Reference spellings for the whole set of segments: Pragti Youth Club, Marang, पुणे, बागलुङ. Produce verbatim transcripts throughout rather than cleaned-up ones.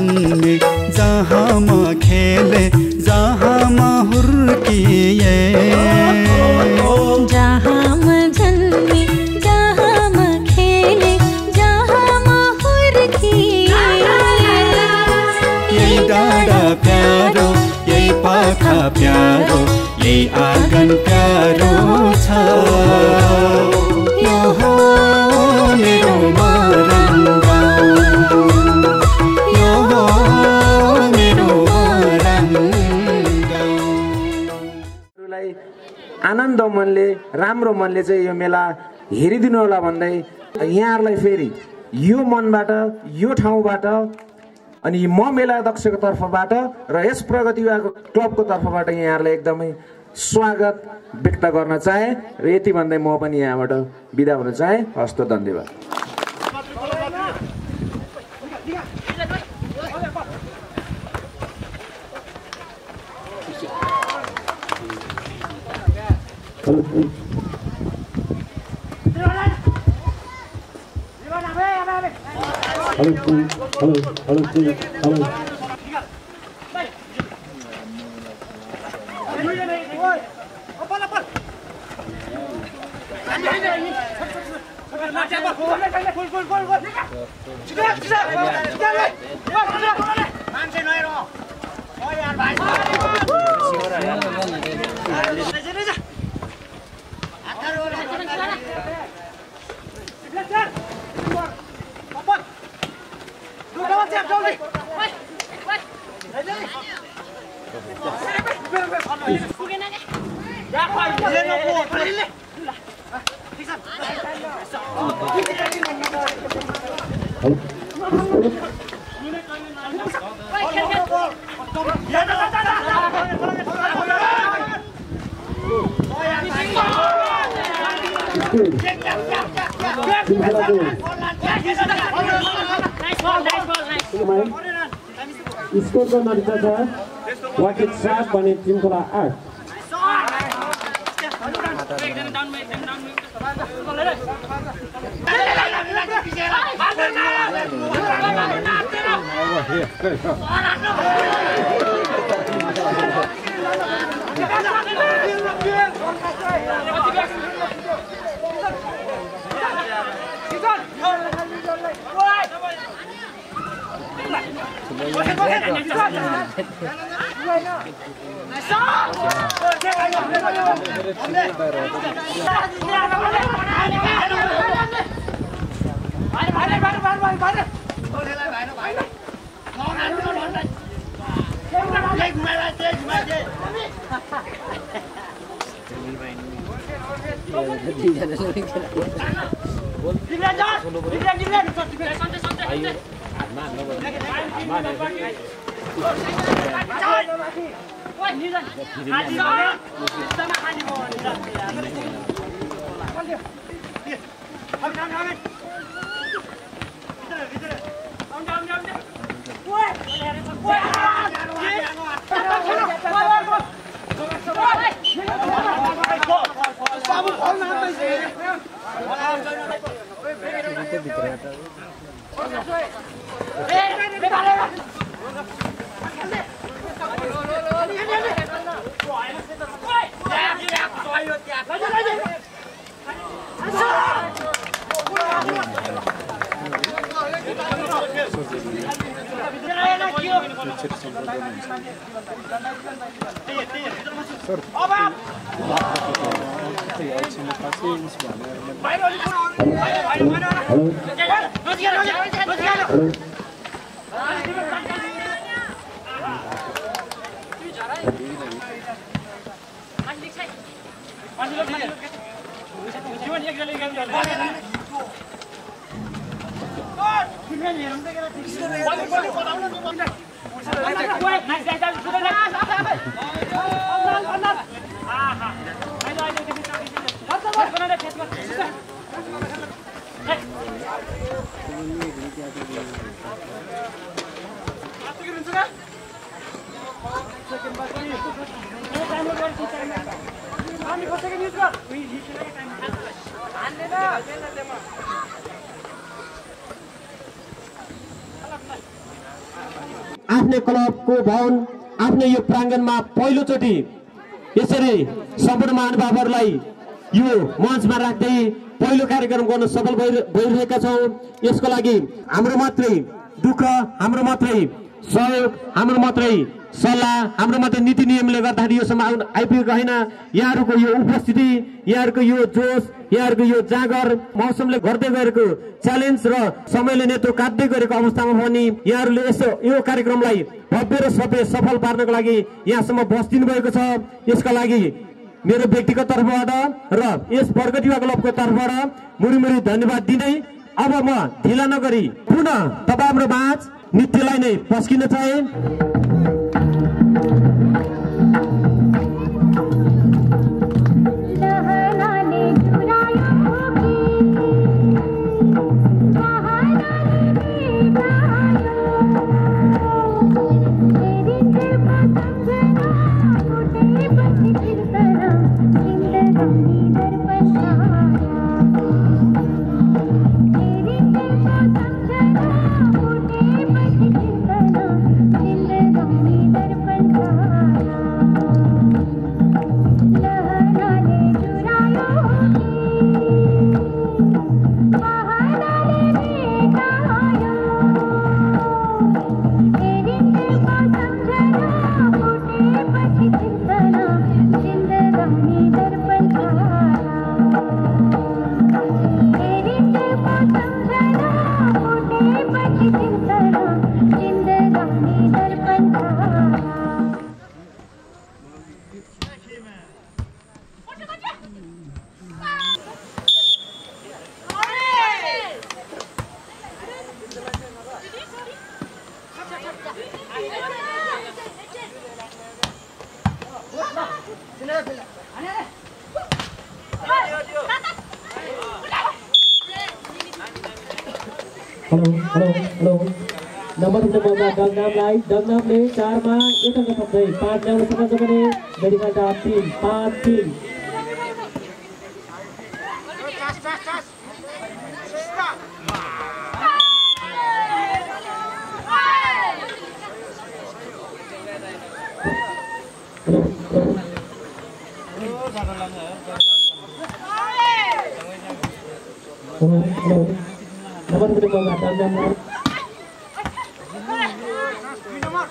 मन में जहाँ माँ खेले जहाँ माँ हुर्किए जहाँ मजन में जहाँ माँ खेले जहाँ माँ हुर्किए ये डाड़ा प्यारो ये पाखा प्यारो ये आंगन प्यारो छा आनन्द मनले राम्रो मनले चाहिँ यो मेला हेरिदिनु होला भन्दै यहाँहरुलाई फेरि यो मनबाट यो ठाउँबाट अनि म मेला अध्यक्षको तर्फबाट र यस प्रगति युवा क्लबको तर्फबाट यहाँहरुलाई एकदमै स्वागत व्यक्त गर्न चाहे र यति भन्दै म पनि यहाँबाट बिदा हुन चाहे। हस्त धन्यवाद। Halo, Skor karena dicaca wasit saat panen tim kala A. Terima kasih. अपने क्लब को भवन अपने यो प्रांगण में पहिलो चोटी यसरी सम्पूर्ण महानुभावहरुलाई यो मञ्चमा राख्दै पहिलो कार्यक्रम गर्न सफल भइरहेका छौं। यसको लागि हाम्रो मात्रै दुःख, हाम्रो मात्रै सहयोग, हाम्रो मात्रै सल्लाह, हाम्रो मात्रै नीति नियमले गर्दा यो सम्म आइपुगेको हैन। यहाँहरुको यो उपस्थिति, यहाँहरुको यो जोश, यहाँहरुको यो जागर मौसमले गर्दै गरेको च्यालेन्ज र समयले नेतो काट्दै गरेको अवस्थामा पनि यहाँहरुले यसो यो कार्यक्रमलाई भव्य र भव्य सफल पार्नको लागि यहाँसम्म बस्दिनु भएको छ। यसका लागि मेरो व्यक्तिगत तर्फबाट र यस प्रगति क्लबको तर्फबाट मुरीमुरी धन्यवाद दिँदै अब म ढिला नगरी पुनः तपाईहरु माझ नित्यलाई नै पस्किन चाहे। Halo, halo, halo. Nomor sembilan belas Damnamlai, Damnamle empat ma itu enggak sampai. empat yang sama sama ini dari kata tim, empat tim. Kas kas kas. Sista. Oh, jangan lama ya. Halo, halo. Nomor kedua mata nomor nomor nomor satu bawah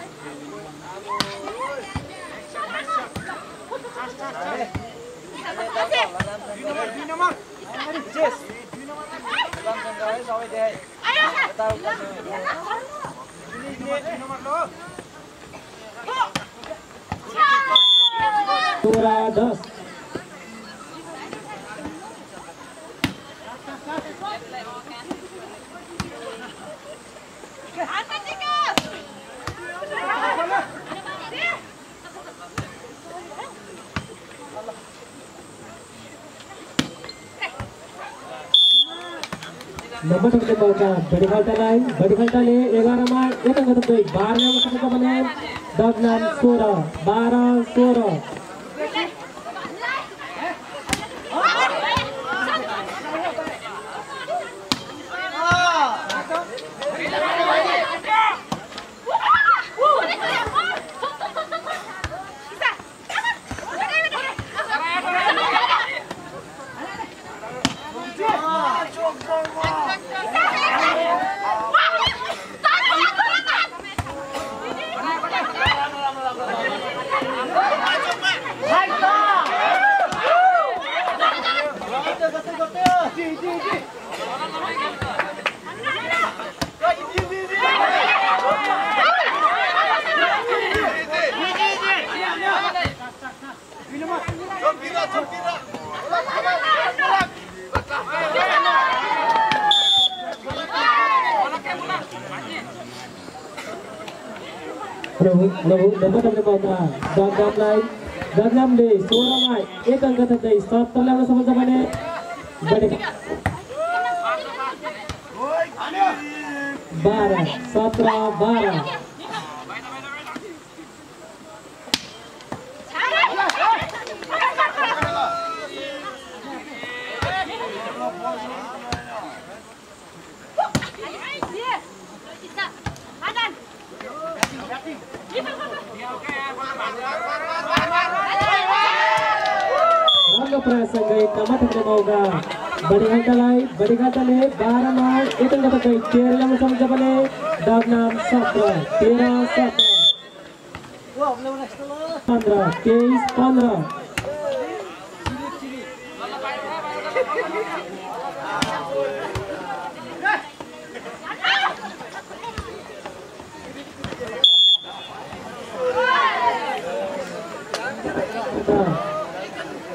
dari kota lain, dari kota ini negara mana itu enggak tertulis. Barang yang masuk ke mana? Dalam sura, barang sura. Dapat dari kota Dagam lain, Dagam deh, suara mai, itu enggak tertulis. Stop terlalu sama-sama ini. Bara, Satra Bara. Hati, Barihatalai, Barihatale, Baramar, itu dapat baik Kerala Muslim Jepane, Dabnam Sapra, Tera Sapra. Pandra, Keis Pandra.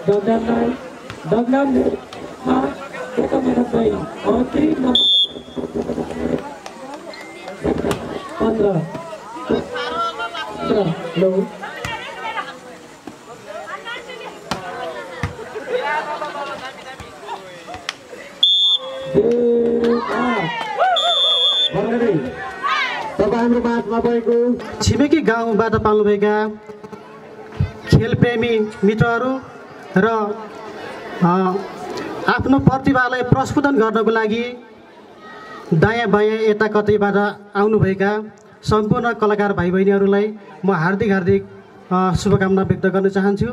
Dabnam Nai, Dabnam Nai. हाँ ये तो मेरा भाई और तीन पंद्रह पंद्रह लोग बंगले तब हम लोग बात मापाई को छिमे के गांव बात पालू भेगा खेल प्रेमी मित्रारू रा हाँ आफ्नो प्रतिभालाई प्रस्फुटन गर्नको लागि दायाँ बायाँ यता कतैबाट आउनुभएका सम्पूर्ण कलाकार भाइ बहिनीहरूलाई म हार्दिक हार्दिक शुभकामना व्यक्त गर्न चाहन्छु।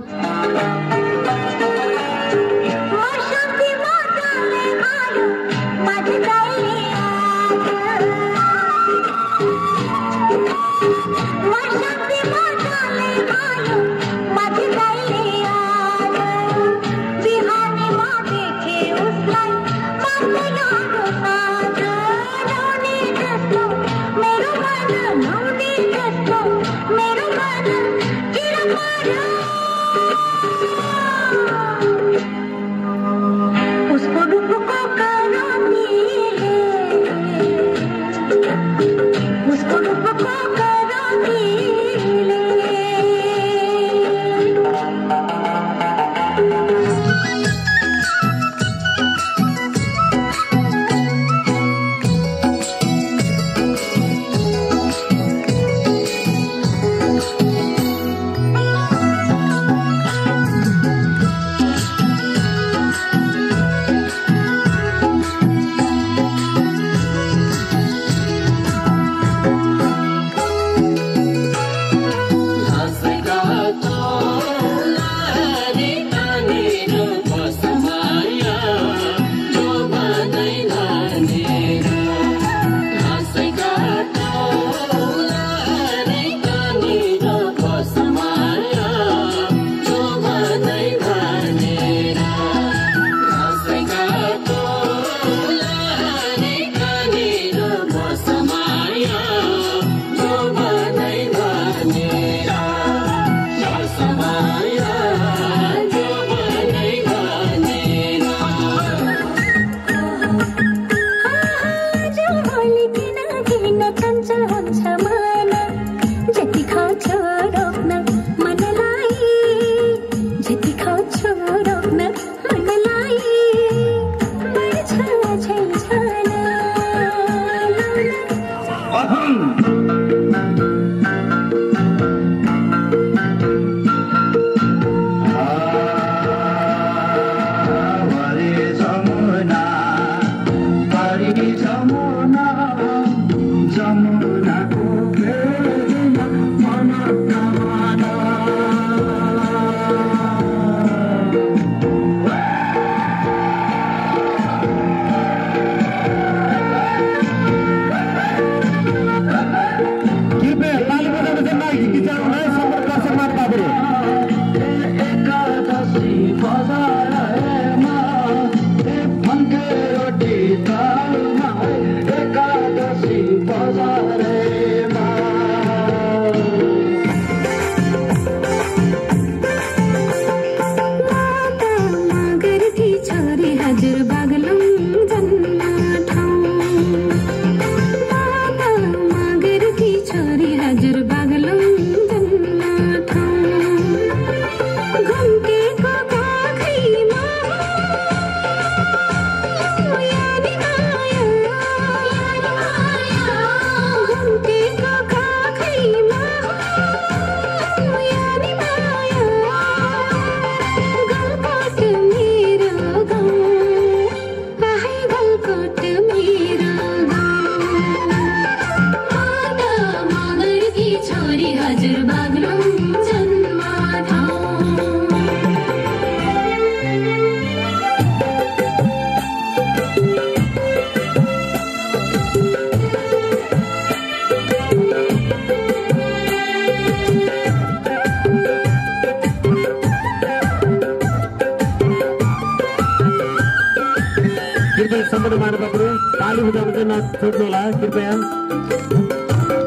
Kumar Babru, tali bajaukan छोड्नुहोला कृपया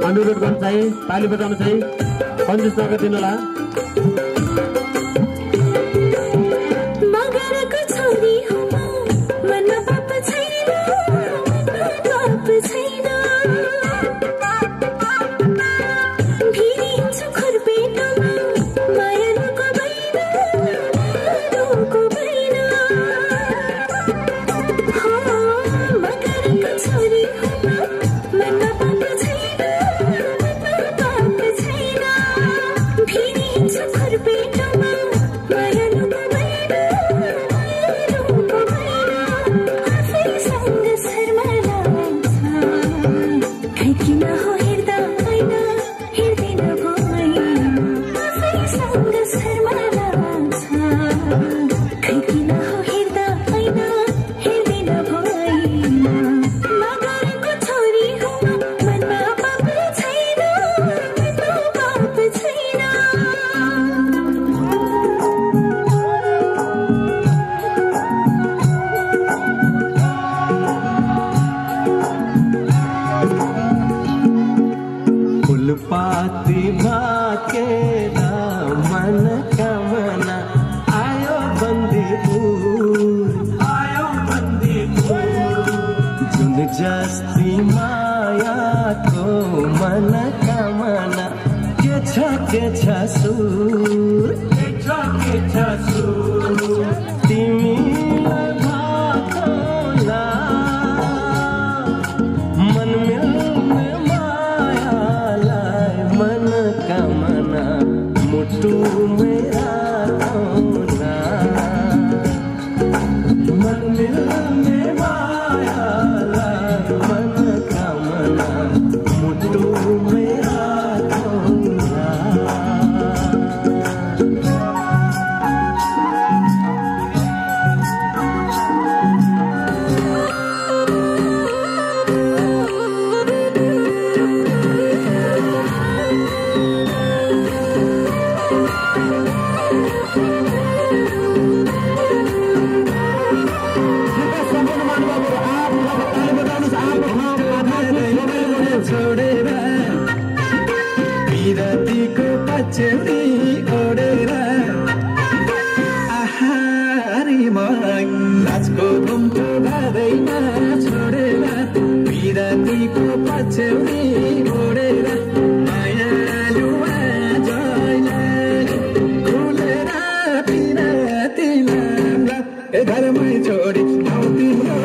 अनुरोध गर्न चाहिँ ताली बजाउन चाहिँ पञ्चास नगर दिनुहोला मगरको छोरी हो मनमा पाप छैन पाप छैन भिरिन्छु खुर्बेना मायाको भएन रोको भएन हो मगरको छोरी हो मनमा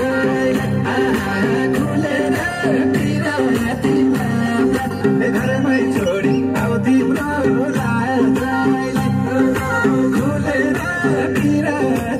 पाप छैन पाप छैन भिरिन्छु खुर्बेना मायाको Terima kasih.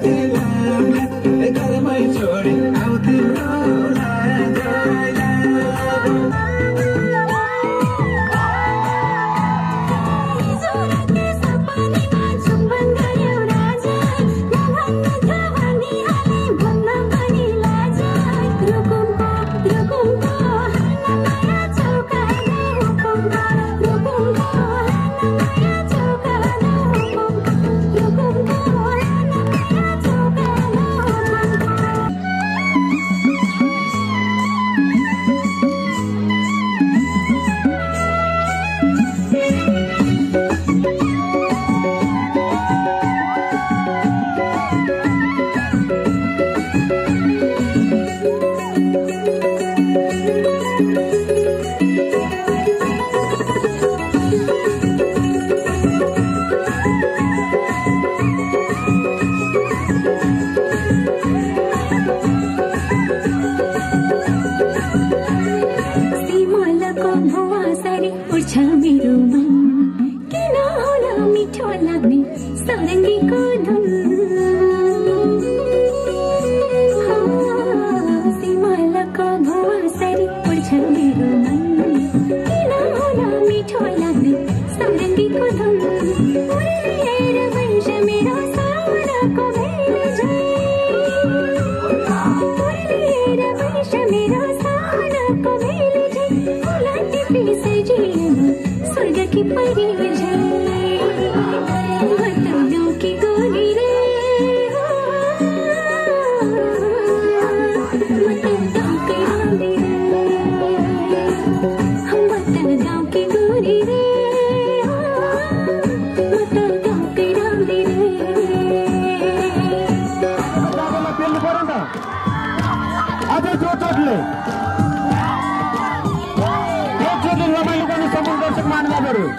આજે જોતો છે જોતો છે રમાઈ લોકોની સમૂહ દર્શક માનવા પડ્યું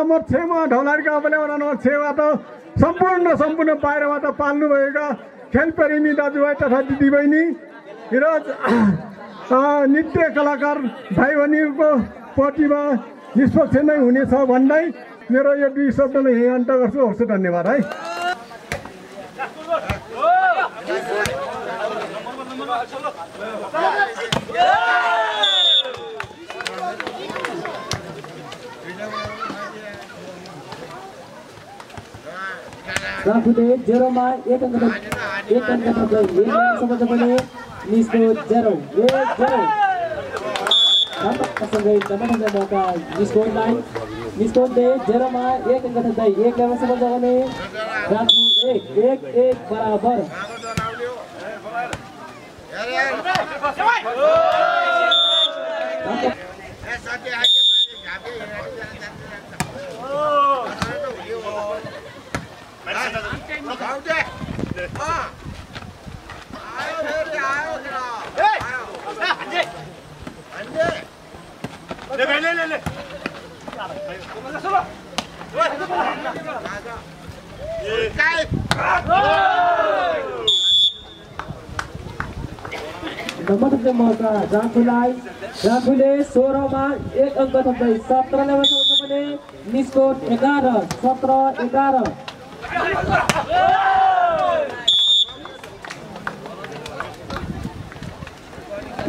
nomor sewa dolar ka apne wala nomor sewa to sampurna sampurna paira wata palnu bhayeka khel premi dajubhai tata didibaini hero nitya kalakar bhai bhaniko प्रतिभा निष्पक्ष नै हुनेछ भन्दै मेरो यो दुई शब्दले यही अन्त गर्छु हजुर धन्यवाद है berabar Ayo,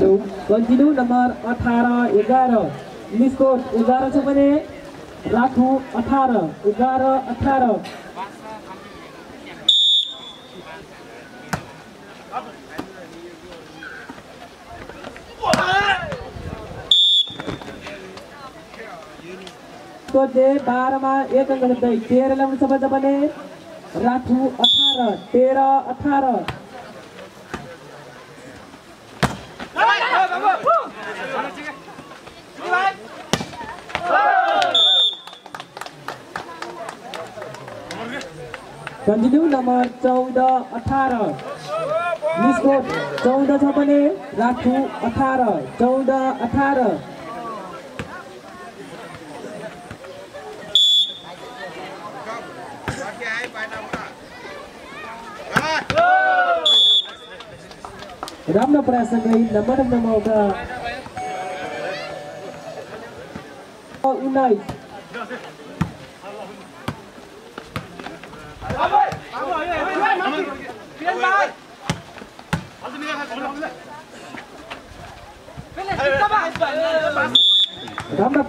कंटिन्यू नंबर अठारह ग्यारह इसको ग्यारह छ भने राखौं अठारह ग्यारह अठारह तो दे बारह मा एक अंक दै तेरह ल्याउन सक्छ भने राखौं अठारह तेरह अठारह कंटिन्यू नंबर चौदह अठारह इसको चौदह छ भने राखौं अठारह चौदह अठारह राम्रो प्रयास गरी नम्बर नम्बरका उन्नाइस राम्रो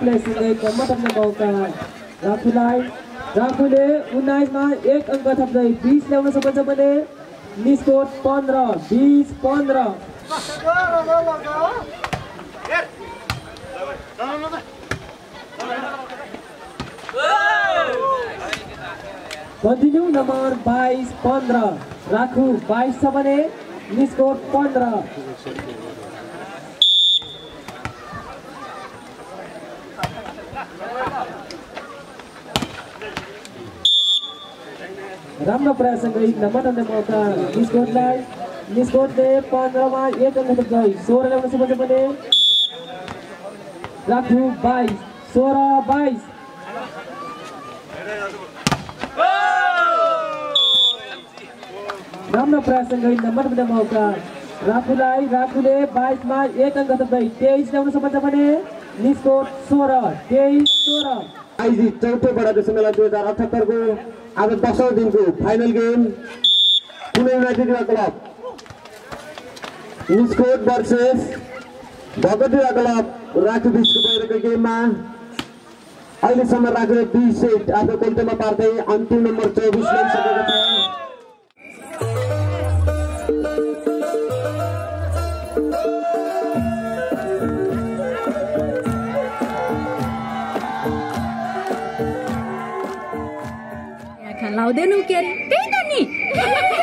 प्लेस गरी नम्बर नम्बरका राखुलाई राखुले उन्नाइस मा एक अंक थप्दै बीस ल्याउन सक्छ भने निस्कोर पंद्रह बीस पंद्रह कंटिन्यू नंबर बाईस पंद्रह राखू बाईस बने निस्कोर पंद्रह राम्रो प्रयास गरी नम्बर नम्बरका निस्कोटलाई निस्कोटले पंद्रह मा एक अंक थप्दै सोह्र ल्याउन सक्छ भने राखौं बाईस सोह्र बाईस राम्रो प्रयास गरी नम्बर नम्बरका राखुलाई राखुले बाईस मा एक अंक थप्दै तेईस ल्याउन सक्छ भने निस्कोट सोह्र तेईस सोह्र आइजी चौथो बडा देश मेला दुई हजार अठहत्तर को अब दसौं दिन को final game पुणे united club निस्कोट वर्सेस भगवती क्लब राखु बीच को भइरहेको गेम में अहिले सम्म राखुले दुई सेट आफ्नो कोल्टेमा पार्दै अंतिम नंबर चौबीस ल्याइसकेको छ। Laudenu keri, tidak nih. Ooh.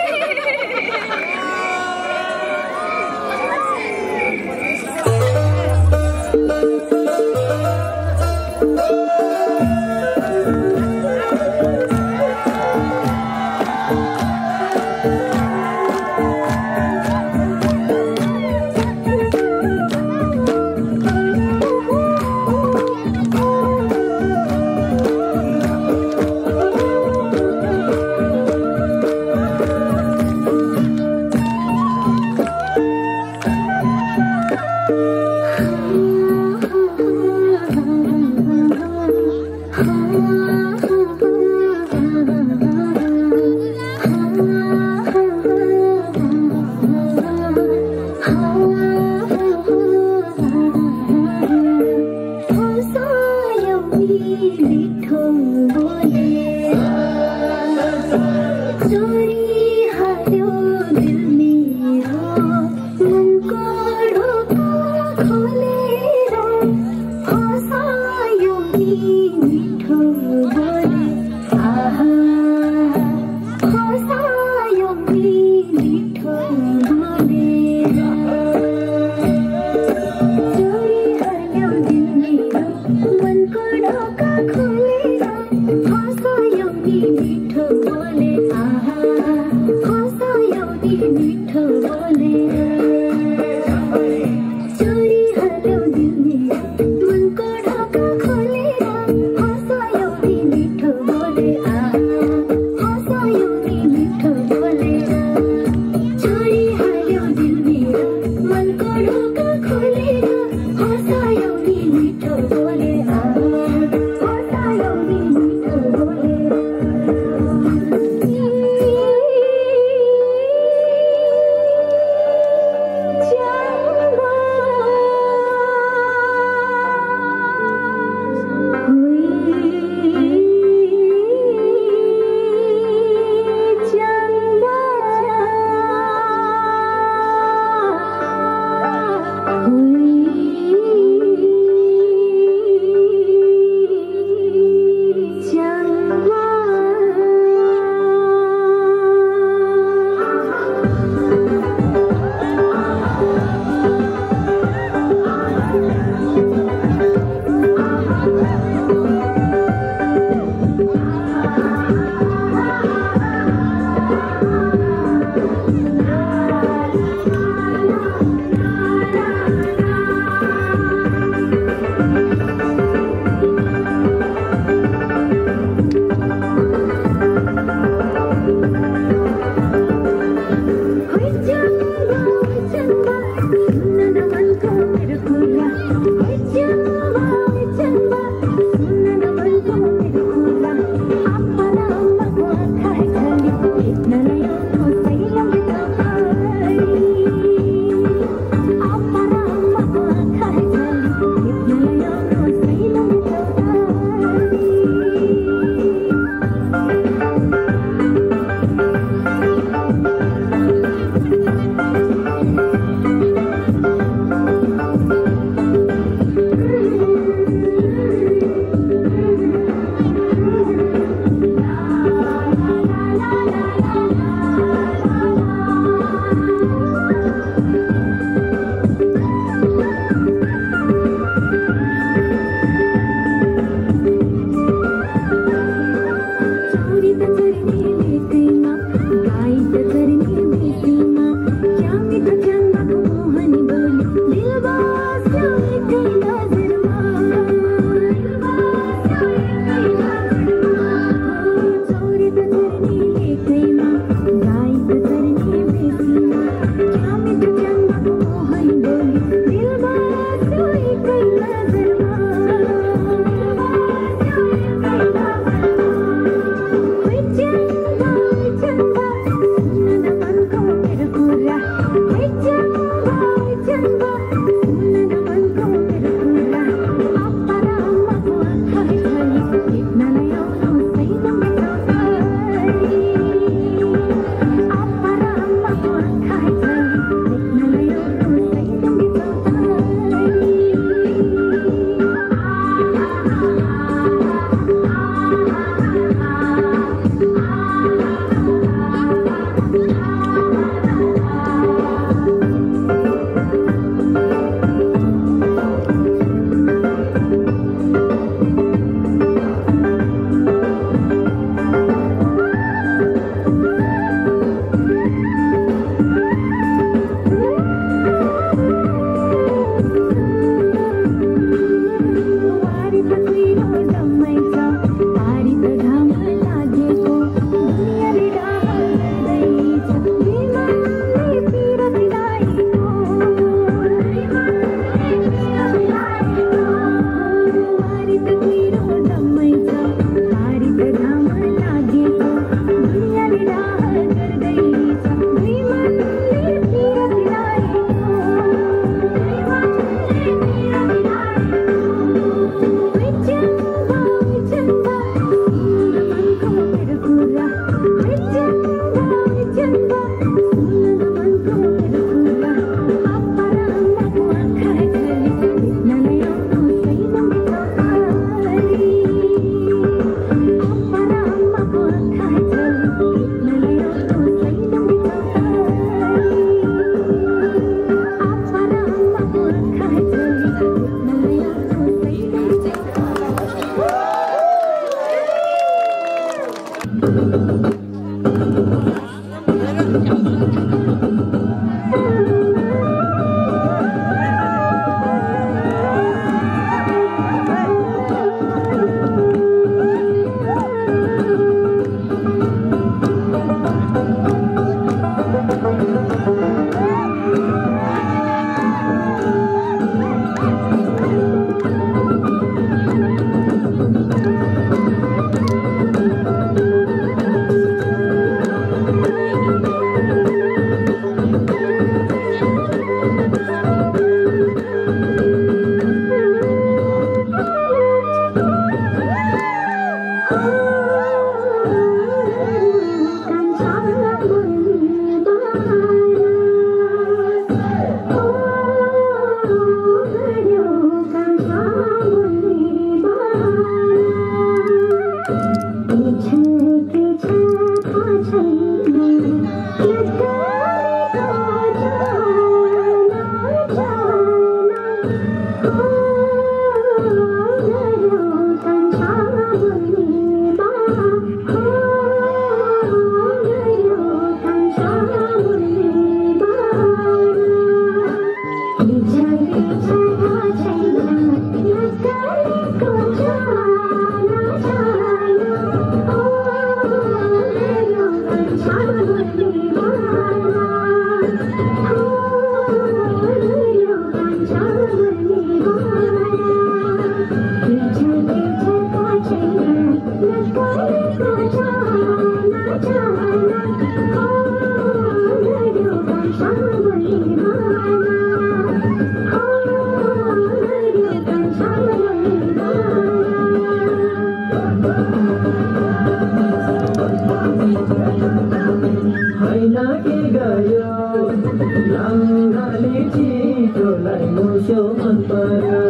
Terima kasih.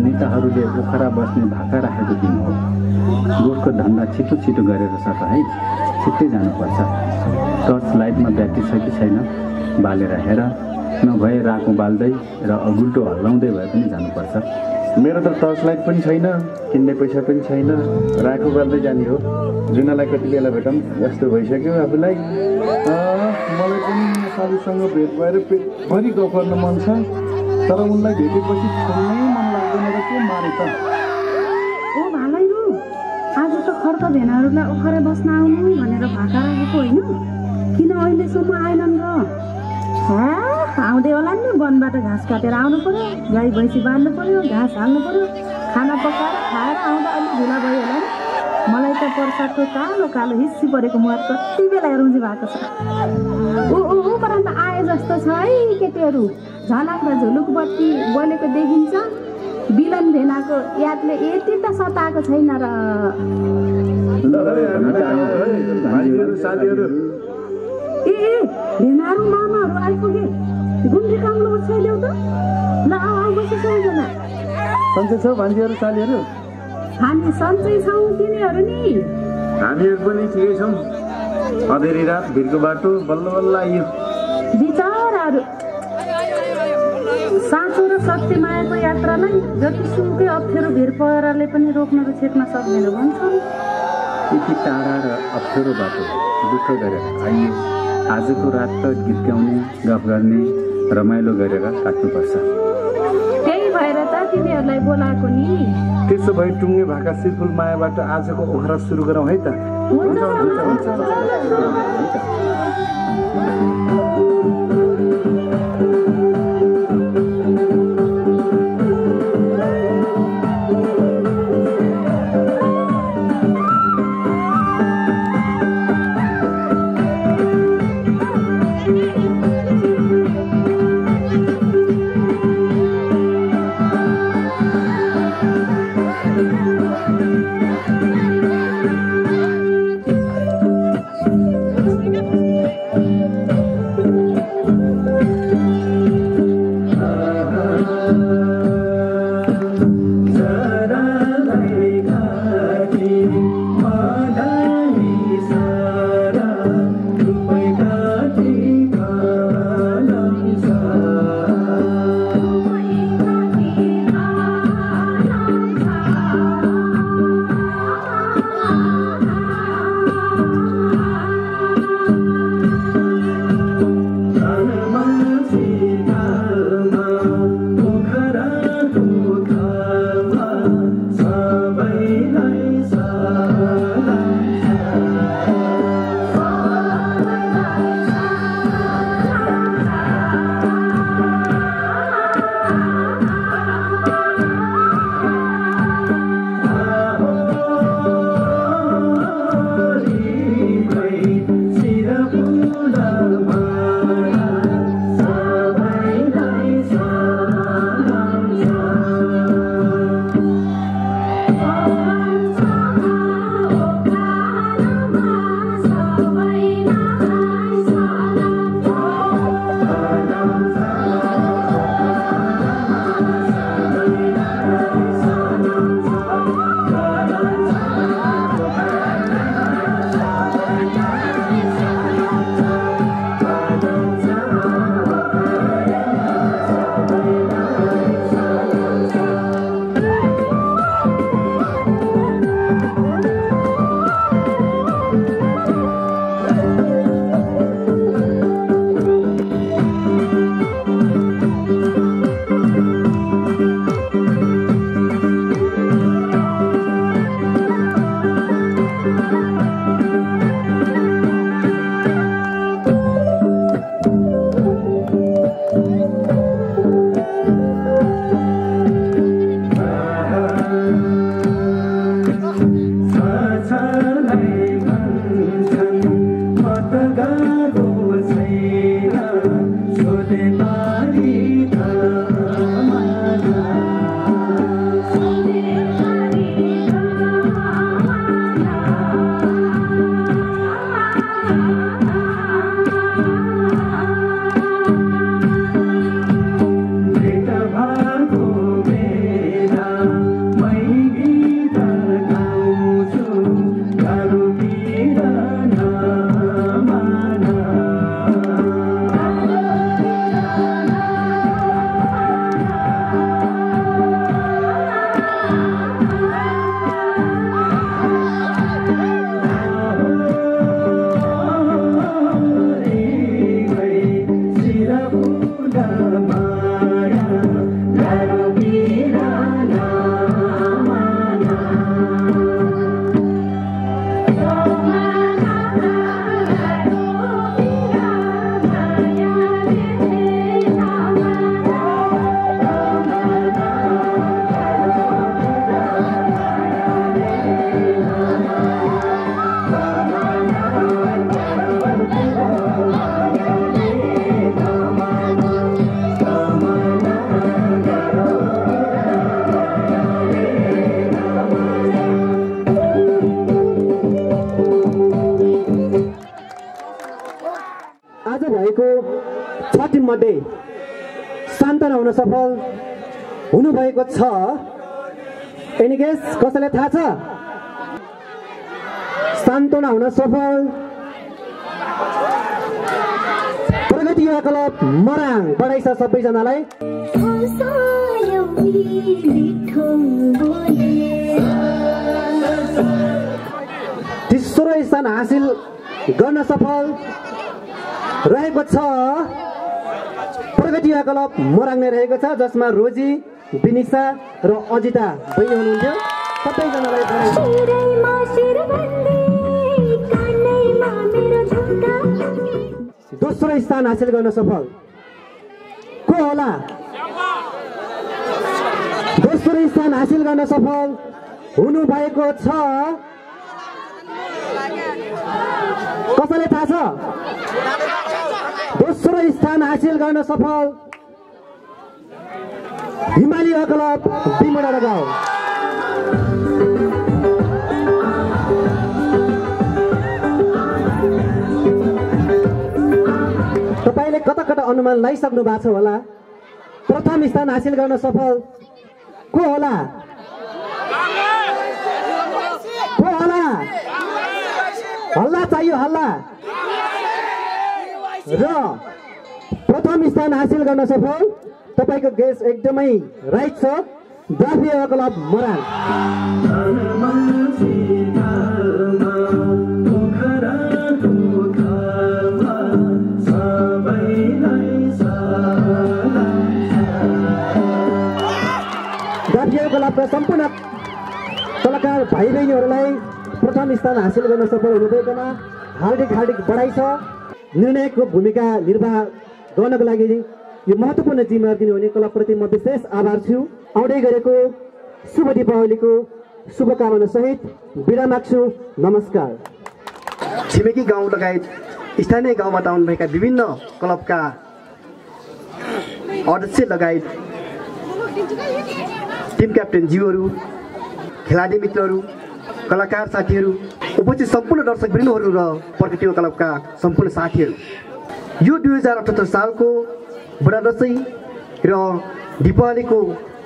नेताहरूले पोखरा बस्ने भाका राखेको दिन हो। गोठको धन्दा छिटो छिटो गरेर सर है, छिट्टै जानुपर्छ। टर्च लाइटमा ब्याट्री छ कि छैन बालेर हेर, नभए राको बाल्दै र अगुल्टो हल्लाउँदै भए पनि जानुपर्छ। मेरो त टर्च लाइट पनि छैन, किन्ने पैसा पनि छैन, राको बाल्दै जाने हो। जुनालाई कति बेला भेटौँ यस्तो भइसक्यो आफूलाई। मलाई पनि साथीसँग भेट भएर पेटभरि गफ गर्न मन छ, तर उनलाई भेटेपछि छोड्नै मन लाग्दैन र के मारे त। ओ भालाइरु, आज त खर्क भेनाहरूलाई ओखरा बस्न आउनु भनेर भाका राखेको होइन, किन अहिलेसम्म आएनन् र? आउँदै होला नि, वनबाट घाँस काटेर आउनु पर्यो, गाई भैँसी बाँध्नु पर्यो, घाँस हाल्नु पर्यो, खाना पकाएर खाएर आउँदा अलिक ढिला भयो होला नि। मलाई त पर्साको कालो कालो हिस्सी परेको मुहार कति बेला रुन्जी भएको छ। ऊ ऊ परन्त आए जस्तो छ है केटीहरू, झलक र झुलुक बत्ती बोलेको देखिन्छ। बिलन भेनाको यादले यति त सताएको छैन र। ए ए भेनाहरू मामाहरू आइपुगे, गुन्डी काङ्लो छैल्यौ त ल आऊ आऊ बस सबैजना। सन्चै छ भान्जीहरू सालीहरू? हामी सन्चै छौँ, तिनीहरू नि? हामीहरू पनि ठिकै छौँ। अधेरी रात भिरको बाटो बल्ल बल्ल आइयो। विचारहरू साँचो र शक्तिमायाको यात्रालाई जतिसुकै अप्ठ्यारो भिर पहराले पनि रोक्न र छेक्न सक्दैन भन्छन्। यति टाढा र अप्ठ्यारो बाटो दुःख गरेर आइयो। आजको रात त गीत गाउने, गफ गर्ने, रमाइलो गरेर काट्नुपर्छ। त्यही भएर त तिमीहरूलाई बोलाएको नि। त्यसो भए टुङ्गे भाका सिलफुल मायाबाट आजको ओखरा सुरु गरौँ है त। हुन्छ हुन्छ हुन्छ हुन्छ। मध्ये सान्तन हुन सफल हुनु भएको छ। एनी गेस कसैले थाहा छ? सान्तन हुन सफल प्रगति युवा क्लब मराङ बढाइछ सबै जनालाई। तेस्रो स्थान हासिल गर्न सफल रहेको छ प्रगति युवा क्लब मराङ नै रहेको छ, जसमा रोजी, बिनिसा र अजिता बहिनी हुनुहुन्थ्यो। सबैजनालाई दोस्रो स्थान हासिल गर्न सफल को होला? दोस्रो स्थान हासिल गर्न सफल हुनु भएको छ। कसैले थाहा छ? दोस्रो स्थान हासिल गर्न सफल हिमाली क्लब बिमडा गाउँ। तपाईले कता कता अनुमान लगाइसक्नु भएको छ होला। प्रथम स्थान हासिल गर्न सफल को होला? को होला? हल्ला चाहियो हल्ला। र प्रथम स्थान हासिल गर्न सफल तपाईको गेस एकदमै राइट छ, द्राफी क्लब मराङ। द्राफी क्लबका सम्पूर्ण कलाकार भाइ बहिनीहरूलाई प्रथम स्थान हासिल गर्न सफल हुनुभएकोमा हार्दिक हार्दिक बधाई छ। निर्णायकको भूमिका निर्वाह गर्नको लागि यो महत्त्वपूर्ण जिम्मेवारी दिनुहुने क्लबप्रति म विशेष आभार छु। आउँदै गरेको शुभ दीपावलीको शुभकामना सहित बिदा माग्छु। नमस्कार। छिमेकी गाउँ लगायत स्थानीय गाउँबाट आउनुभएका विभिन्न क्लबका अध्यक्ष लगायत टिम क्याप्टेन ज्यूहरू, खेलाडी मित्रहरू, कलाकार साथीहरू, उपस्थित सम्पूर्ण दर्शक वृन्दहरू र प्रगति युवा क्लबका सम्पूर्ण साथीहरू, यो दुई हजार अठहत्तर सालको बुढा दसैँ र दिपावलीको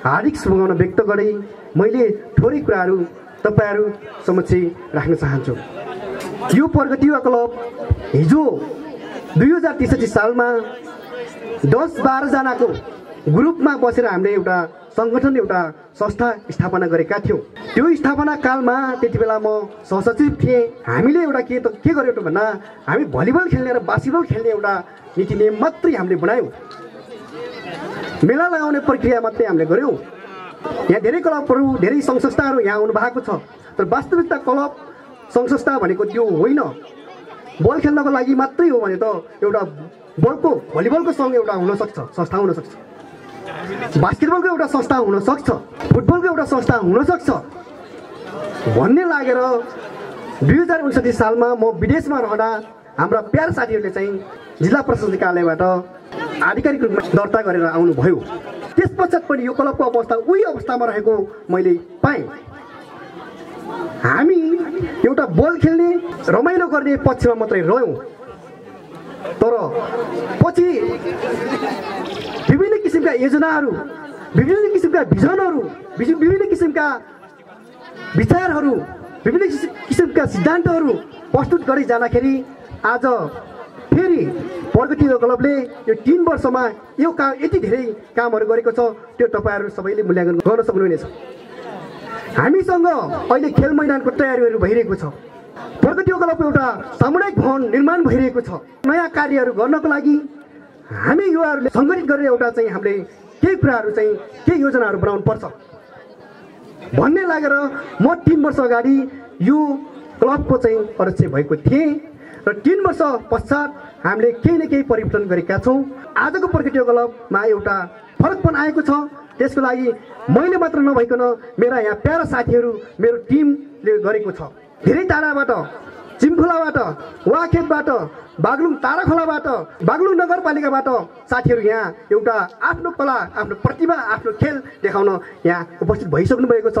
हार्दिक शुभकामना व्यक्त गरी मैले थोरै कुराहरू तपाईँहरू समक्ष राख्न चाहन्छु। यो प्रगति युवा क्लब हिजो दुई हजार त्रिसठी सालमा दस बाह्रजनाको ग्रुपमा बसेर हामीले एउटा सङ्गठन, एउटा संस्था स्थापना गरेका थियौँ। त्यो स्थापना कालमा त्यति बेला म सहसचिव थिएँ। हामीले एउटा के त के गर्यौँ त भन्दा हामी भलिबल खेल्ने र बास्केटबल खेल्ने एउटा नीति नियम मात्रै हामीले बनायौँ। मेला लगाउने प्रक्रिया मात्रै हामीले गऱ्यौँ। यहाँ धेरै क्लबहरू, धेरै सङ्घ संस्थाहरू यहाँ आउनु भएको छ, तर वास्तविकता क्लब सङ्घ संस्था भनेको त्यो होइन। बल खेल्नको लागि मात्रै हो भने त एउटा बलको, भलिबलको सङ्घ एउटा हुनसक्छ, संस्था हुनसक्छ, बास्केटबलको एउटा संस्था हुनसक्छ, फुटबलको एउटा संस्था हुनसक्छ भन्ने लागेर दुई हजार उन्सठी सालमा म विदेशमा रहँदा हाम्रा प्यार साथीहरूले चाहिँ जिल्ला प्रशासनिक कार्यालयबाट आधिकारिक रूपमा दर्ता गरेर आउनुभयो। त्यस पश्चात पनि यो क्लबको अवस्था उही अवस्थामा रहेको मैले पाएँ। हामी एउटा बल खेल्ने, रमाइलो गर्ने पक्षमा मात्रै रह्यौँ, तर पछि विभिन्न किसिमका योजनाहरू, विभिन्न किसिमका भिजनहरू, विभिन्न किसिमका विचारहरू, विभिन्न किसिमका सिद्धान्तहरू प्रस्तुत गरी जाँदाखेरि आज फेरि प्रगति युवा क्लबले यो तिन वर्षमा यो काम यति धेरै कामहरू गरेको छ, त्यो तपाईँहरू सबैले मूल्याङ्कन गर्न सक्नुहुनेछ। हामीसँग अहिले खेल मैदानको तयारीहरू भइरहेको छ। प्रगति युवा क्लबको एउटा सामुदायिक भवन निर्माण भइरहेको छ। नयाँ कार्यहरू गर्नको लागि हामी युवाहरूले सङ्गठित गरेर एउटा चाहिँ हामीले केही कुराहरू चाहिँ केही योजनाहरू बनाउनुपर्छ भन्ने लागेर म तिन वर्ष अगाडि यो क्लबको चाहिँ अध्यक्ष भएको थिएँ र तिन वर्ष पश्चात हामीले केही न केही परिवर्तन गरेका छौँ। आजको प्रगति युवा क्लबमा एउटा फरकपन आएको छ। त्यसको लागि मैले मात्र नभइकन मेरा यहाँ प्यारा साथीहरू, मेरो टिमले गरेको छ। धेरै टाढाबाट, चिम्खोलाबाट, वाखेतबाट, बागलुङ ताराखोलाबाट, बागलुङ नगरपालिकाबाट साथीहरू यहाँ एउटा आफ्नो कला, आफ्नो प्रतिभा, आफ्नो खेल देखाउन यहाँ उपस्थित भइसक्नु भएको छ।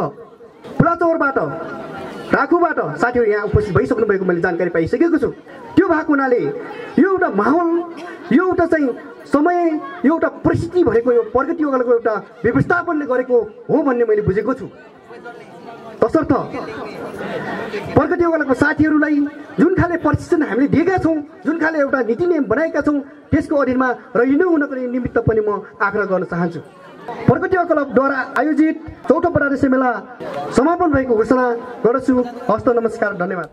पुलाचौरबाट, राखुबाट साथीहरु यहाँ उपस्थित भइसक्नु भएको मैले जानकारी पाइसकेको छु। त्यो भएको हुनाले यो एउटा माहौल, यो एउटा चाहिँ समय, यो एउटा परिस्थिति भनेको यो प्रगति योगको एउटा व्यवस्थापनले गरेको हो भन्ने मैले बुझेको छु। तसर्थ प्रगति योगको साथीहरुलाई जुन खाले प्रशिक्षण हामीले दिएका छौं, जुन खाले एउटा नीति नियम बनाएका छौं, त्यसको अधीनमा रहिनु हुनको निमित्त पनि म आग्रह गर्न चाहन्छु। प्रगति क्लबद्वारा आयोजित चौथो प्रदर्शनी मेला समापन भएको घोषणा गर्छु। हस्त नमस्कार, धन्यवाद।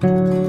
Thank you.